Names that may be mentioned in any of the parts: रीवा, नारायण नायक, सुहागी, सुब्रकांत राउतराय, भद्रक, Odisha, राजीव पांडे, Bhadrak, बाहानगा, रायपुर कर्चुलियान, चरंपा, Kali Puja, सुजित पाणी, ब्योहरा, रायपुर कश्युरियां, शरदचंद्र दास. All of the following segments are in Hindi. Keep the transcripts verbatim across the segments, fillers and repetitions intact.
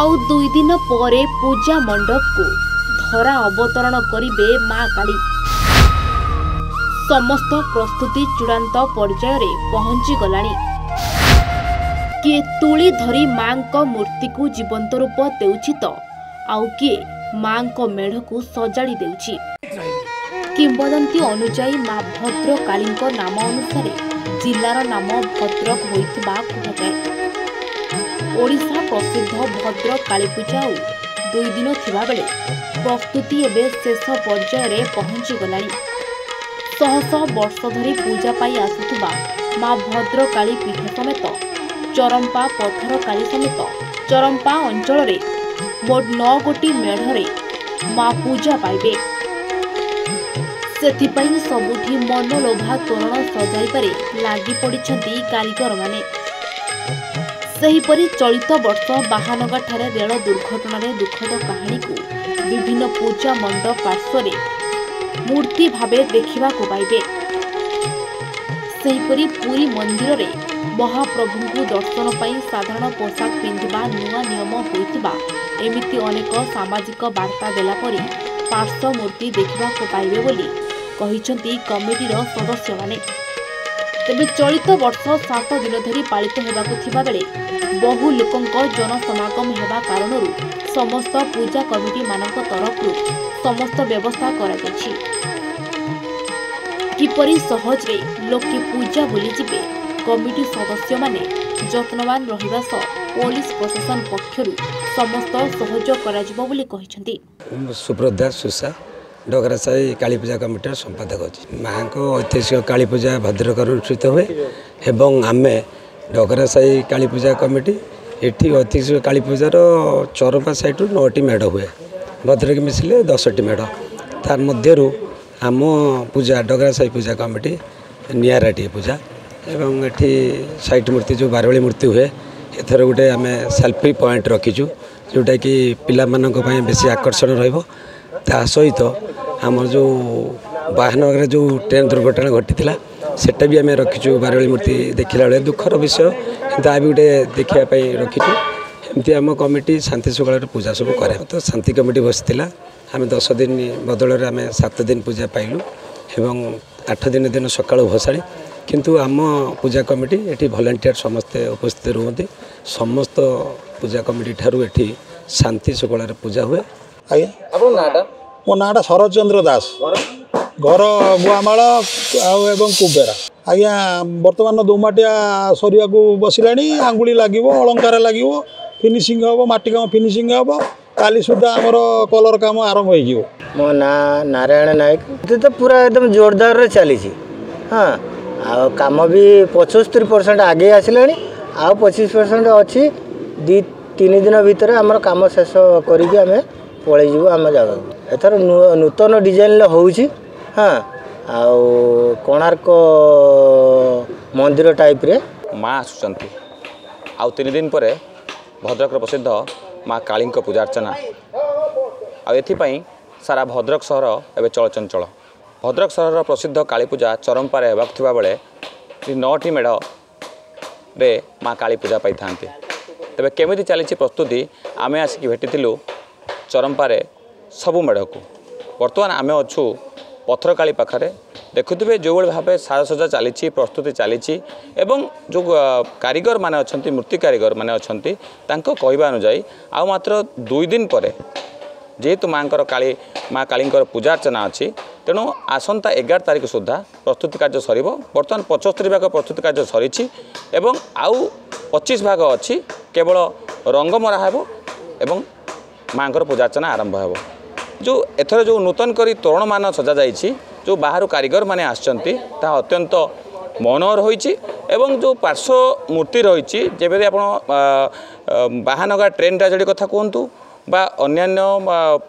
आउ दुई दिन परे पूजा मंडप को धरा अवतरण करिवे मां काली। समस्त प्रस्तुति चूड़ांत पर्याय रे पहुंची गलाणी। किए तुली धरी मां को मूर्ति को जीवंत रूप देउछि तो आउ किए मां को मेढ़ को सजाड़ी देउछि। किंवदंती अनुजाई मां भद्र काली को नाम अनुसार जिलार नाम भद्रक होइतबा कहते। ओडिशा प्रसिद्ध भद्रक काली पूजा दुई दिन थिबा बेले प्रस्तुति एबे शेष पर्याय रे पहुंची गलाणी। शह शह वर्ष धरी पूजा पाई आसुतबा मां भद्रक काली पीठ समेत चरंपा पथर काली समेत चरंपा अंचल रे मोट नौ गोटी मेढ़ रे मां पूजा पाइबे। सेथिपाई सबुठी मनलोभा तोरण सजाइबारे लागी पड़िछंती कारीगर माने। सेहीपरि चलित वर्ष बाहानगाठारे रेल दुर्घटनार दुखद कहानी को विभिन्न पूजा मंडप पार्श्वे मूर्ति भाव देखा पाइबे। सेहीपरि पुरी मंदिर रे महाप्रभु को दर्शन पाई साधारण पोशाक पिंधिबा नुआ नियम होइतबा एमिति अनेक सामाजिक वार्ता देला परि पार्श्व मूर्ति देखा पाइबे बोली कहिसंती कमिटीर सदस्य माने। तेबे चलित वर्ष सात दिन धरी पालित होगा बेले बहु लोक जनसमागम होगा कारण समस्त पूजा कमिटी मान तरफ समस्त व्यवस्था किपरि सहजरे लोके पूजा बुलीजे कमिटी सदस्य माने जत्नवान रहिबा स पुलिस प्रशासन पक्षरु समस्त सहयोग कराजिबो बोली कहिसंती। सुप्रदा सुसा डगरा साई काली पूजा कमिटी संपादक अच्छी। माँ को ऐतिहासिक काली पूजा भद्रक अनुष्ठित हुए एवं आमे डगरा साई काली पूजा कमिटी ये ऐतिहासिक काली पूजार चौरपा सैड्रु नौटी मेढ़ हुए भद्रक मिसिले दसटी मेढ़ तार मध्यरू आम पूजा डगरा साई पूजा कमिटी निराटी पूजा एवं ये साइट मूर्ति जो बारवाली मूर्ति हुए एथर गोटे आम सेल्फी पॉइंट रखीचु जोटा कि पाई बेसी आकर्षण रहिबो। ता सहित आम जो बाहनगर जो ट्रेन दुर्घटना घटी सेटा भी आम रखीचु बारवाली मूर्ति देखला बेल दुखर विषय कि गोटे देखापी रखीचु। एमती आम कमिटी शांति शृंखला पूजा सब करे तो शांति कमिटी बसला आम दस दिन बदल में आम सात दिन पूजा पाइलु एवं आठ दिन दिन सकाल भसाड़ी किंतु आम पूजा कमिटी ये भलेंटियर समस्ते उपस्थित रुहति समस्त पूजा कमिटी ठारू ये शांति शृंखला पूजा हुए। आज्ञा मो नाटा शरदचंद्र दास घर गुआमाल एवं कुबेरा। आज्ञा बर्तमान दोमाटिया सरिया को बसला आंगुली लगे अलंकार लगे फिनिशिंग हम मटी कम फिनिशिंग हम काली सुधा आमर कलर कम आरंभ हो। मो ना नारायण नायक तो पूरा एकदम जोरदार चली हाँ आ कम भी पचहत्तर परसेंट आगे आसला आ पचीस परसेंट अच्छी दी तीन दिन भितर आम कम शेष करें पलैजु आम जगह एथर नूतन डिजाइन होउछि हाँ आउ कोणार्क मंदिर टाइप रे माँ आसुचंती आउ तीन दिन पर भद्रक प्रसिद्ध माँ काली पूजा अर्चना आई सारा भद्रक सहर एवं चलचंचल। भद्रक सहर प्रसिद्ध काली पूजा चरंपार होगा बेले नौटी मेढ़ रे माँ काली पूजा पाई थांती। तबे केमिति चली प्रस्तुति आमे आसिक भेटिलु चरंपारे सबू मेढ़ को बर्तमान आम अच्छू पथर काली पाखे देखुवे जो भाव साजसजा चली प्रस्तुति चली जो कारीगर माने अच्छा मूर्ति कारीगर माने अच्छा कहवा अनुजाई आउ मात्र दुई दिन पर जेहेतु माँ काली माँ काली पूजा अर्चना अच्छी तेणु आसंता एगार तारीख सुधा प्रस्तुति कार्य सर बर्तमान पचहत्तर भाग प्रस्तुति कार्य सरी आउ पच्चीस भाग अच्छी केवल रंग मरा हो माँ पूजा अर्चना आरंभ हो। जो एथर जो नूतन करी तोरण मान सजा जा जो बाहर कारीगर माने आसचंती ता अत्यंत मनोहर होइछि एवं जो पार्श्व मूर्ति रही जेबेरी आपण बाहानगा ट्रेन ट्राजेडी कथा कहतु बा अन्यान्य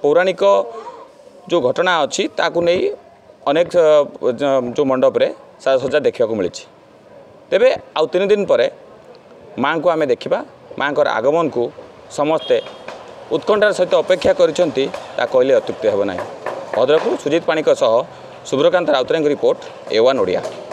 पौराणिक जो घटना अच्छी ताकू नहीं अनेक जो मंडप रे सजा देखा मिली। तेबे आउ तीन दिन पर माँ को आम देखा माँ आगमन को समस्ते उत्कंठार सहित अपेक्षा करछंती ता कहले अत्युक्ति हेबो नाही। भद्रकु सुजित पाणीक सह सुब्रकांत राउतराय report A one Odia.